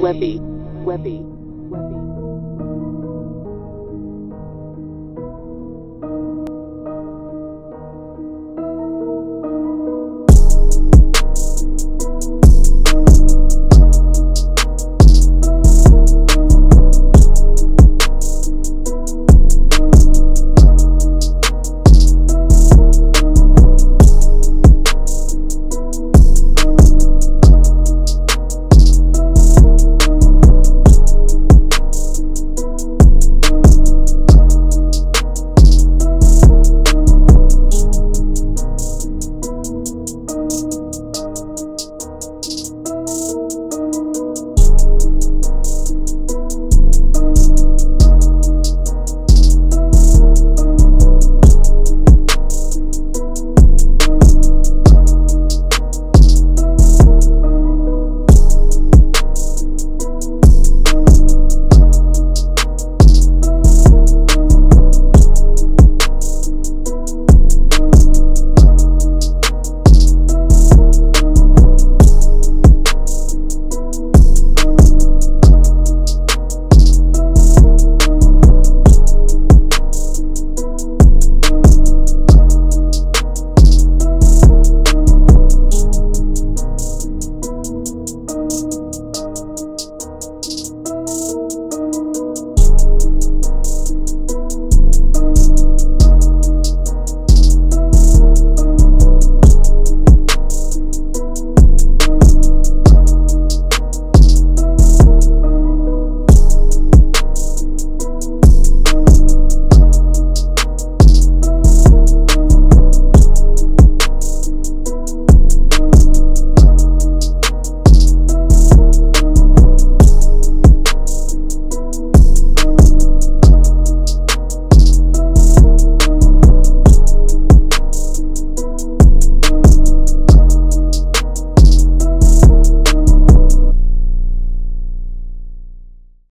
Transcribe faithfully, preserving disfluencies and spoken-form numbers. Webby, Webby, Webby.